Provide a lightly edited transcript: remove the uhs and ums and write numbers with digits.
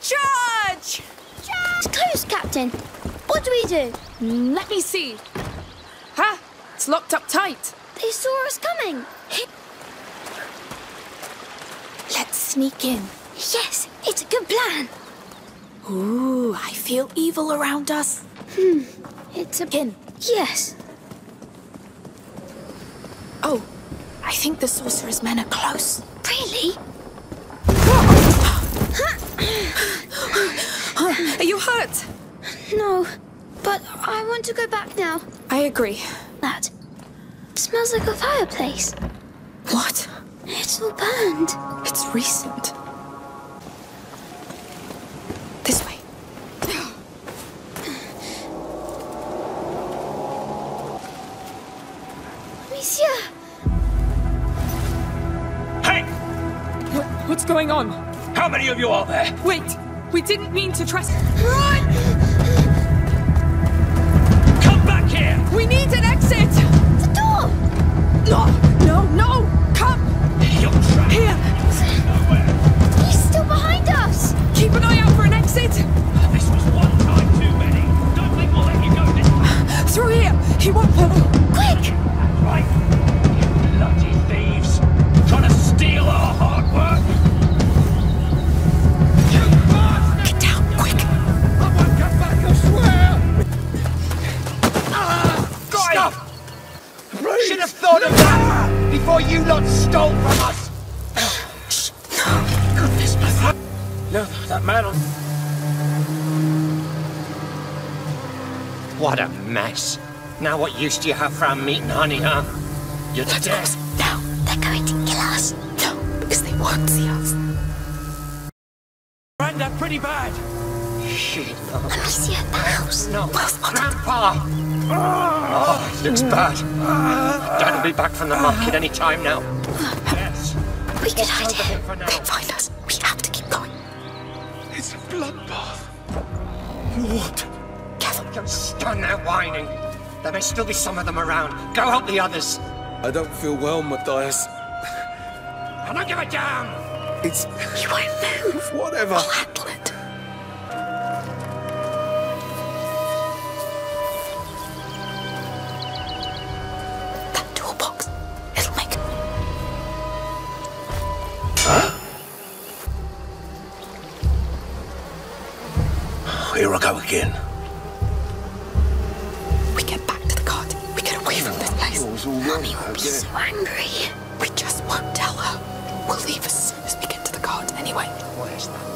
Charge! Charge! It's close, Captain. What do we do? Let me see. Ha! It's locked up tight. They saw us coming. Let's sneak in. Yes, it's a good plan. Ooh, I feel evil around us. It's a pin. Yes. Oh, I think the sorcerer's men are close. Really? Are you hurt? No, but I want to go back now. I agree. That smells like a fireplace. What? It's all burned. It's recent. This way. Monsieur! Hey! What's going on? How many of you are there? Wait! We didn't mean to trespass. Run! Come back here! We need an exit! The door! No! No! No! Come! You're trapped! Here! Nowhere. He's still behind us! Keep an eye out for an exit! This was one time too many! Don't think we'll let you go this way! Through here! He won't pull! Quick! That's right! You bloody thieves! Trying to steal our hard work! Should have thought of that before you lot stole from us. Shh. No. Goodness, my son. No, that man on... What a mess. Now what use do you have for our meat and honey, huh? You're dead. No, they're going to kill us. No, because they won't see us. Ran that pretty bad. Shit. Let me see at the house. No, Grandpa. Oh, it looks bad. Dad will be back from the market any time now. Yes. We could hide here. They'll find us. We have to keep going. It's a bloodbath. What? Kevin, don't stand there whining. There may still be some of them around. Go help the others. I don't feel well, Matthias. I don't give a damn. It's... You won't move. Whatever. I'll handle it. Here I go again. We get back to the cart. We get away from this place. Mummy will be so angry. We just won't tell her. We'll leave as soon as we get to the cart anyway. Where's that?